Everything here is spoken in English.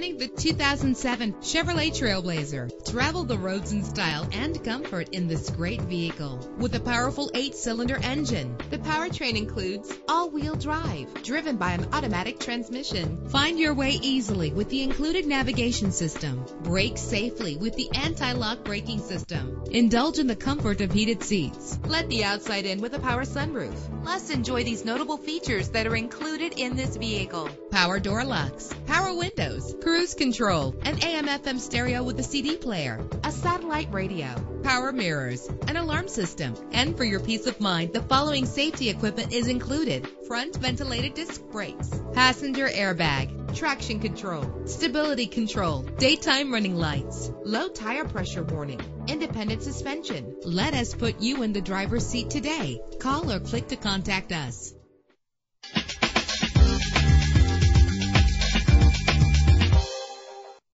Presenting the 2007 Chevrolet Trailblazer. Travel the roads in style and comfort in this great vehicle. With a powerful 8-cylinder engine, the powertrain includes all-wheel drive, driven by an automatic transmission. Find your way easily with the included navigation system. Brake safely with the anti-lock braking system. Indulge in the comfort of heated seats. Let the outside in with a power sunroof. Plus, enjoy these notable features that are included in this vehicle. Power door locks, power windows, cruise control, an AM/FM stereo with a CD player, a satellite radio, power mirrors, an alarm system. And for your peace of mind, the following safety equipment is included: front ventilated disc brakes, passenger airbag, traction control, stability control, daytime running lights, low tire pressure warning, independent suspension. Let us put you in the driver's seat today. Call or click to contact us.